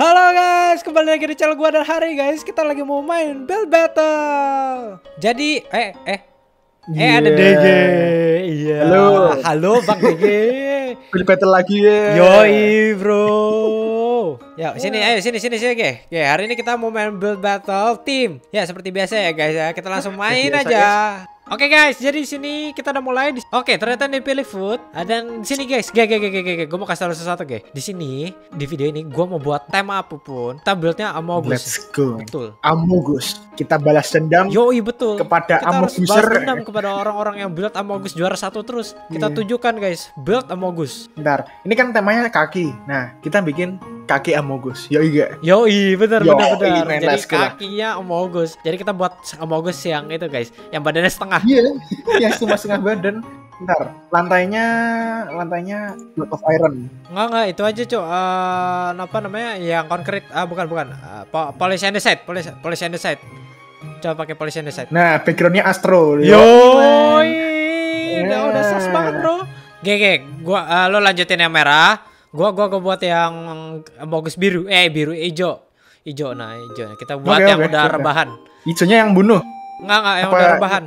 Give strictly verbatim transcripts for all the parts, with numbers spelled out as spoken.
Halo guys, kembali lagi di channel gua, dan hari guys kita lagi mau main Build Battle. Jadi eh eh eh yeah. Ada D G. Iya. Yeah. Halo, halo Bang D G. Build Battle lagi ya. Yeah. Yoi, bro. Ya, sini ayo sini sini sini guys. Oke, hari ini kita mau main Build Battle Team. Ya, seperti biasa ya guys ya. Kita langsung main biasa, aja. Guys. Oke guys, jadi di sini kita udah mulai. Di... Oke, ternyata ini pilih food. Dan sini guys, gak gak gak gak gak, gue mau kasih tahu sesuatu guys. Di sini di video ini gue mau buat tema apapun. Kita build-nya Amogus. Let's go. Betul. Amogus. Kita balas dendam. Yoi, betul. Kepada kita Amogus. Kita balas dendam kepada orang-orang yang build Amogus juara satu terus. Kita yeah. tunjukkan guys, build Amogus. Bentar, ini kan temanya kaki. Nah, kita bikin kaki Amogus. Yoi gak? Yoi, bener Yoi, bener bener. Jadi let's kakinya Amogus. Jadi kita buat Amogus yang itu guys, yang badannya setengah. Iya, yang cuma setengah badan. Bentar, lantainya, lantainya block of iron. Enggak enggak, itu aja cok. Uh, apa namanya? Yang konkret? Ah, bukan bukan. Uh, po polish and the side, polish, polish and the side. Coba pakai polish and the side. Nah, backgroundnya astro. Yo, udah udah sas banget bro. Gege, gua uh, lo lanjutin yang merah. Gua gua gua buat yang bagus biru. Eh biru hijau, hijau nah hijau. Kita buat okay, yang okay, udah okay. rebahan. Hijaunya yang bunuh. Enggak enggak yang apa? Udah rebahan.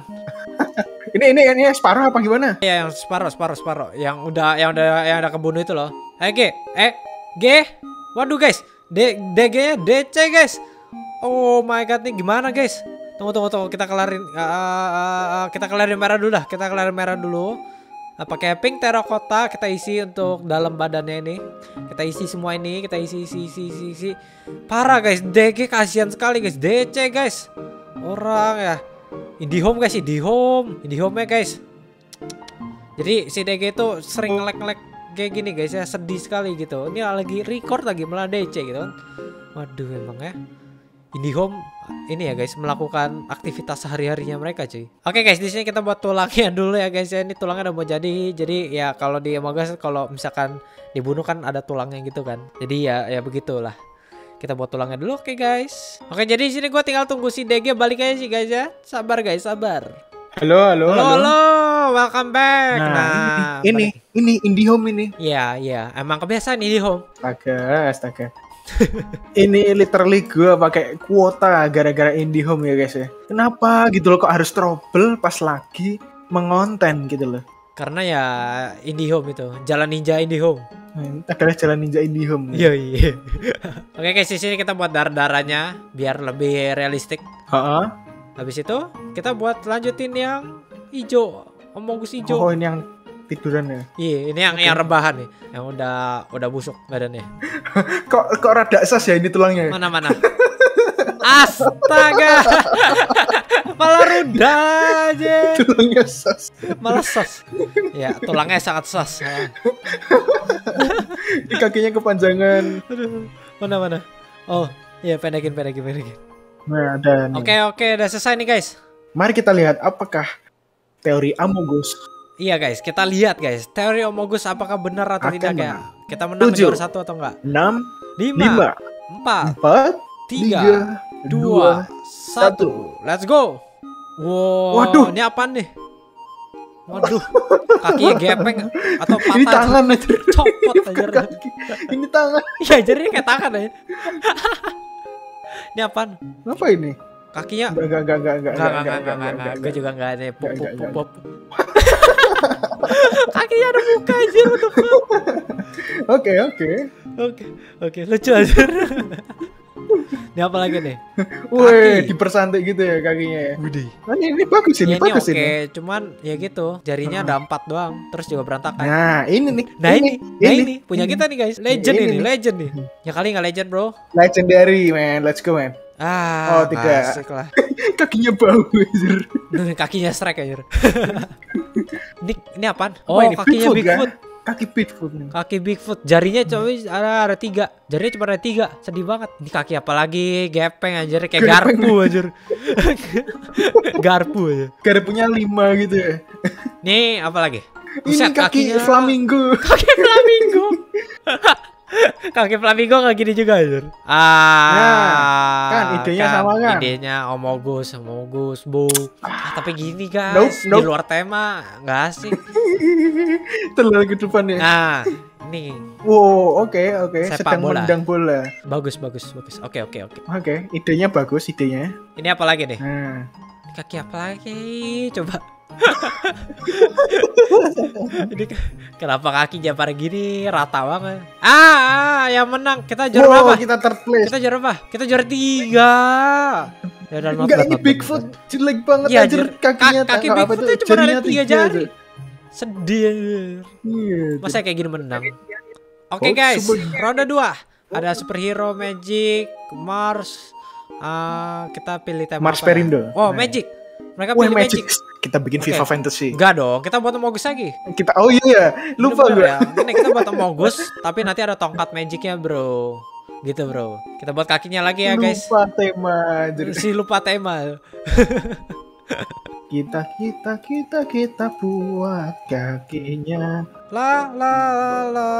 Ini ini ini separuh apa gimana? Iya yang separuh separuh separuh yang udah yang udah yang udah kebunuh itu loh. Eh G eh G waduh guys D DG DC guys. Oh my god nih gimana guys? Tunggu tunggu tunggu kita kelarin uh, uh, uh, kita kelarin merah dulu dah. Kita kelarin merah dulu. Nah, pakai pink terracotta kita isi untuk dalam badannya ini. Kita isi semua ini kita isi isi isi isi. isi. Parah guys D G kasihan sekali guys D C guys. Orang ya. IndiHome guys, IndiHome, IndiHome ya guys. Jadi si D G itu sering ngelag-ngelag kayak gini guys ya, sedih sekali gitu. Ini lagi record lagi malah D C gitu kan. Waduh emang ya. IndiHome ini ya guys melakukan aktivitas sehari-harinya mereka cuy. Oke guys, di sini kita buat tulangnya dulu ya guys ya. Ini tulangnya udah mau jadi. Jadi ya kalau di Amogus kalau misalkan dibunuh kan ada tulangnya gitu kan. Jadi ya ya begitulah. Kita buat tulangnya dulu, oke okay guys. Oke, jadi di sini gue tinggal tunggu si D G balik aja sih guys ya. Sabar guys, sabar. Halo, halo, halo. Halo, welcome back. Nah, nah ini, ini, ini IndiHome ini. Iya, iya. Emang kebiasaan IndiHome. Astaga, astaga. Ini literally gue pakai kuota gara-gara IndiHome ya guys ya. Kenapa gitu loh? Kok harus trouble pas lagi mengonten gitu loh? Karena ya IndiHome itu jalan ninja IndiHome adalah jalan ninja IndiHome ya. Iya iya. Oke guys, di sini kita buat dar-daranya biar lebih realistik. Heeh. Habis itu kita buat lanjutin yang hijau, Amogus hijau. Oh ini yang tiduran ya? Iya ini yang okay. yang rebahan nih, yang udah udah busuk badannya. Kok kok rada sas ya ini tulangnya? Mana mana. Astaga. Malah ruda aja. Tulangnya sas. Malah sas. Ya, tulangnya sangat sas. Ya. Di kakinya kepanjangan. Aduh, mana mana. Oh, iya pendekin pendekin pendekin. Nah, ada nih. Oke, oke, udah selesai nih, guys. Mari kita lihat apakah teori Amogus. Iya, guys, kita lihat, guys. Teori Amogus apakah benar atau Akan tidak menang. ya? Kita menang juara satu atau enggak? enam, lima, empat, tiga, dua, satu. Let's go. Wow, waduh. Ini apaan nih? Waduh. Kakinya gepeng atau patah. Ini tangan aja. Copot aja. Ini tangan. Iya, jarinya kayak tangan aja. Ini apaan? Apa ini? Kakinya enggak enggak enggak enggak enggak enggak. Gue juga enggak ada pop pop pop. Kakinya ada muka aja untuk. Oke, oke. Oke, oke. Lucu aja. Ini apa lagi nih? Wih, dipersantai gitu ya kakinya ya. Widih. Nah, ini, ini bagus ini, ya, ini bagus okay. ini. Oke, cuman ya gitu. Jarinya hmm. ada empat doang, terus juga berantakan. Nah, ini nih. Nah, ini, ini, nah, ini. ini. punya ini. kita nih, guys. Legend ini, ini, ini. legend nih. Ya kali nggak legend, bro. Legendary, man. Let's go, man. Ah, oh, tidak. Kakinya bau, anjir. Kakinya strike, anjir. Ini ini apaan? Oh, oh ini kakinya Bigfoot. Kan? Kaki Bigfoot nih. Kaki Bigfoot. Jarinya coba ada ada tiga. Jarinya cuma ada tiga. Sedih banget. Ini kaki apa lagi? Gepeng anjir. Kayak Gepeng garpu nih. anjir. Garpu aja. Garpunya lima gitu ya. Nih apa lagi? Buset, ini kaki kakinya... flamingo. Kaki flamingo. Kaki flamingo kayak gini juga anjir. Ah. Nah, kan idenya kan, sama kan? Idenya Amogus, Amogus, Bu. Ah, tapi gini guys, nope, nope. di luar tema, enggak asik. Terlalu kehidupan ya. Nah, nih. Wow, oke, okay, oke. Okay. Sedang bola. Mendang bola. Bagus, bagus, bagus. Oke, okay, oke, okay, oke. Okay. Oke, okay, idenya bagus, idenya. Ini apa lagi nih? Hmm. Kaki apa lagi? Coba. Ini kenapa kaki Japar gini rata banget? Ah, yang menang kita juara wow, apa? Kita third place. Kita juara apa? Kita juara tiga. Ya, dan enggak, ini Bigfoot jelek banget ya, anjir kakinya. Kaki Bigfootnya cuma ada tiga jari. Sedih. Masa kayak gini menang. Oke okay, guys, ronde dua. Ada superhero, Magic, Mars. Uh, kita pilih tema Mars Perindo. Ya? Oh, nah. Magic. Mereka Wah, pilih Magic. Magic. Kita bikin okay. FIFA Fantasy. Enggak dong, kita buat Omogus lagi. Kita oh iya, lupa gue. Ya. Kita buat Omogus, tapi nanti ada tongkat Magicnya bro. Gitu bro. Kita buat kakinya lagi ya guys. Lupa tema. Si lupa tema. Kita kita kita kita buat kakinya. La la la.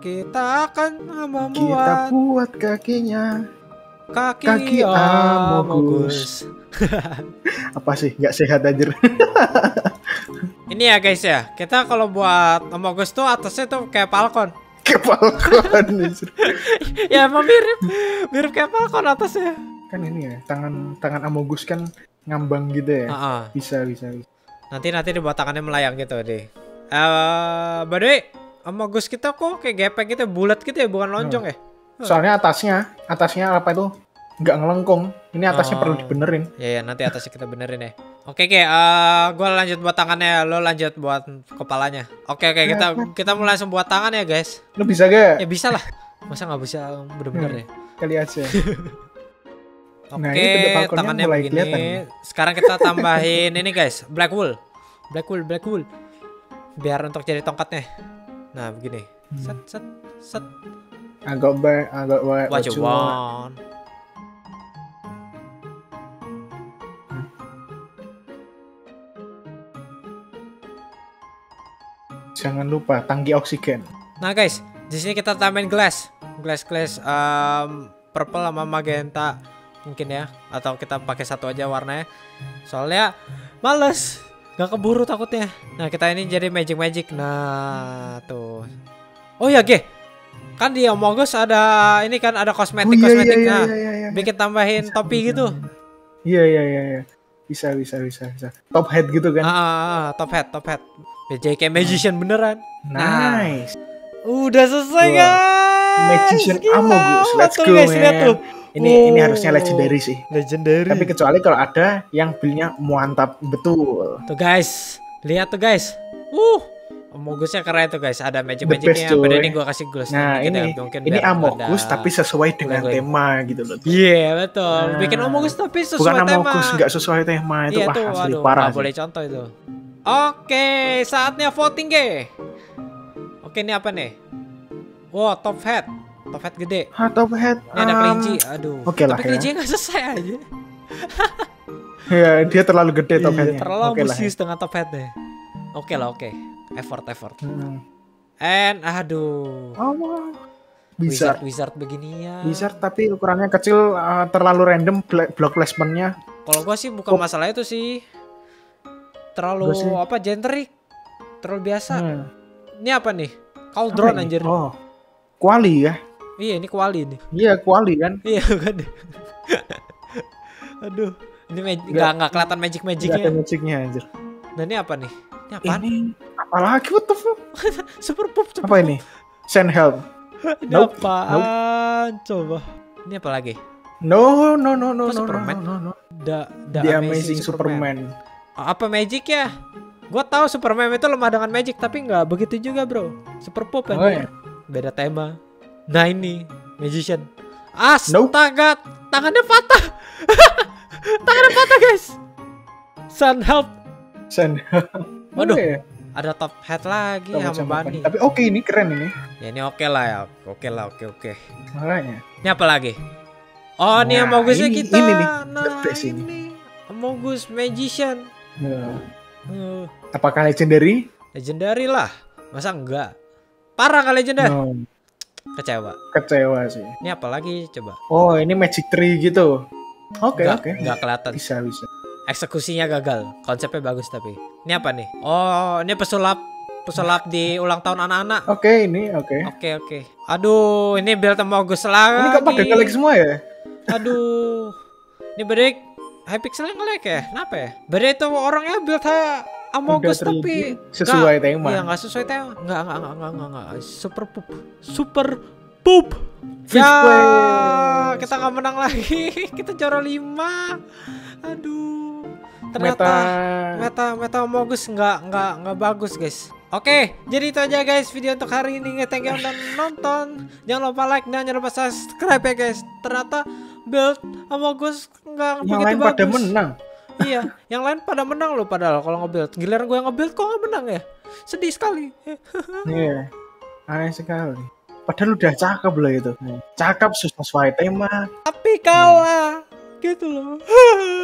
Kita akan membuat. Kita buat kakinya. Kaki, kaki Omogus. Apa sih? Gak sehat anjir. Ini ya guys ya. Kita kalau buat Omogus tuh atasnya tuh kayak Falcon. Kayak Falcon. Ya emang mirip. Mirip kayak Falcon atasnya. Kan ini ya. Tangan tangan Omogus kan ngambang gitu ya. Uh -uh. Bisa, bisa bisa. Nanti nanti dibuat tangannya melayang gitu deh. Uh, by the way, Omogus kita kok kayak gepeng gitu. Bulat gitu ya. Bukan lonjong hmm. ya. Soalnya atasnya, atasnya apa itu nggak ngelengkung. Ini atasnya oh. perlu dibenerin. Iya, ya, nanti atasnya kita benerin ya. Oke, oke. Uh, gue lanjut buat tangannya, lo lanjut buat kepalanya. Oke, oke. Kita kita mulai langsung buat tangan ya, guys. Lo bisa gak? Ya bisa lah. Masa nggak bisa bener-bener hmm, ya? Kali aja. Oke, nah, tangannya mulai begini. Kelihatan. Sekarang kita tambahin ini, guys. Black wool, black wool, black wool. Biar untuk jadi tongkatnya. Nah, begini. Hmm. Set, set, set. I got back, I got back, what, what you want. want. Hmm. Jangan lupa tangki oksigen. Nah guys, di sini kita tambahin glass, glass glass um, purple sama magenta mungkin ya, atau kita pakai satu aja warnanya. Soalnya males, gak keburu takutnya. Nah kita ini jadi magic magic. Nah tuh. Oh ya ge. Kan di Omogus ada ini kan ada kosmetik kosmetiknya, oh, iya, iya, iya, iya, iya. bikin tambahin bisa, topi bisa, gitu. Iya iya iya bisa bisa bisa bisa. Top hat gitu kan? Ah top hat top hat. Jadi kayak magician beneran. Nice. Udah selesai wow. guys. Magician Omogus. Let's go guys, man. Ini wow. ini harusnya legendary sih. Legendary. Tapi kecuali kalau ada yang belinya mantap betul. Tuh guys, lihat tuh guys. Uh. Omogusnya keren tuh guys, ada magic-magicnya. Beda nih gue kasih gloss. Nah ini, mungkin ini Omogus tapi sesuai dengan Lengling. tema gitu loh. Iya yeah, betul, nah, bikin Omogus tapi sesuai bukan tema. Bukan Omogus nggak sesuai tema itu yeah, wah asli parah. Gak boleh contoh itu. Oke, saatnya voting ge. Oke ini apa nih? Wow top hat, top hat gede. Ha, top hat. Ini ada kelinci, aduh. Oke okay lah. Tapi kelincinya nggak selesai aja. Ya dia terlalu gede top hatnya. Terlalu okay musis dengan top hatnya. Oke okay lah oke. Okay. Effort, effort. Hmm. And aduh. Oh, wow. Wizard, wizard beginian. Wizard tapi ukurannya kecil, uh, terlalu random block placement-nya. Kalau gua sih bukan oh. masalah itu sih. Terlalu sih. apa generic. Terlalu biasa. Hmm. Ini apa nih? Cauldron apa anjir. Oh. Kuali ya. Iya, ini kuali nih. Iya, kuali kan. Iya, kan. Aduh, ini enggak enggak kelihatan magic-magicnya. Ada magicnya anjir. Dan ini apa nih? Ini apaan? Ini apalagi what the fuck? Super pop, super apa pop. Ini? Send help. Ini nope. apaan? Nope. Coba. Ini apa lagi? No, no, no, no, no, Superman? no, no, no. The, the, the Amazing, amazing Superman. Superman. Oh, apa magic ya? Gua tahu Superman itu lemah dengan magic, tapi nggak begitu juga bro. Super pop kan? Oh, iya. Beda tema. Nah ini magician. Astaga, nope. tangannya patah. Tangannya patah guys. Send help. Send help. Waduh, oh, iya. ada top hat lagi sama, sama Bani. Tapi oke okay, ini keren ini. Ya ini oke okay lah ya, oke okay lah, oke okay, oke. Okay. Makanya. Ini apa lagi? Oh, nah, ini Omogusnya kita. Ini nih, nah, ini. Omogus Magician. Nah. Uh. Apakah legendary? Legendary lah, masa enggak? Parah kali legendary. No. Kecewa. Kecewa sih. Ini apa lagi coba? Oh, ini magic tree gitu. Oke okay, oke. Okay. Enggak kelihatan. Bisa bisa. Eksekusinya gagal, konsepnya bagus tapi. Ini apa nih? Oh, ini pesulap pesulap di ulang tahun anak-anak. Oke, okay, ini oke. Okay. Oke, okay, oke. Okay. Aduh, ini bel tembok gue selagi. Ini kapan nge-lag semua ya? Aduh. Ini break Hypixel nge-lag ya? Kenapa ya? Berarti itu orangnya build ha Amogus tapi sesuai gak, tema. Iya, enggak sesuai tema. Enggak, enggak, enggak, enggak, enggak, enggak. Super poop. Super poop. Ya, kita nggak menang lagi. Kita juara lima. Aduh. Ternyata meta meta Amogus nggak nggak nggak bagus, guys. Oke, jadi itu aja guys video untuk hari ini. Thank you udah nonton. Jangan lupa like dan jangan lupa subscribe ya, guys. Ternyata build Amogus nggak begitu bagus. Pada menang. Iya, yang lain pada menang loh padahal kalau nge-build. Giliran gue nge-build kok gak menang ya? Sedih sekali. Iya, yeah, aneh sekali. Padahal udah cakep loh itu. Cakep, sesuai tema. Tapi kalah, hmm. gitu loh.